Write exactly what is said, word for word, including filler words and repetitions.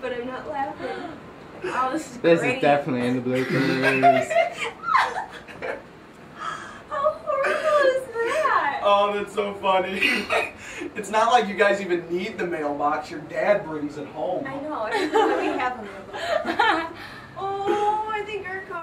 But I'm not laughing. Oh, this is This great. Is definitely in the bloopers. How horrible is that? Oh, that's so funny. It's not like you guys even need the mailbox. Your dad brings it home. I know. I don't know that we have a mailbox. Oh, I think our car.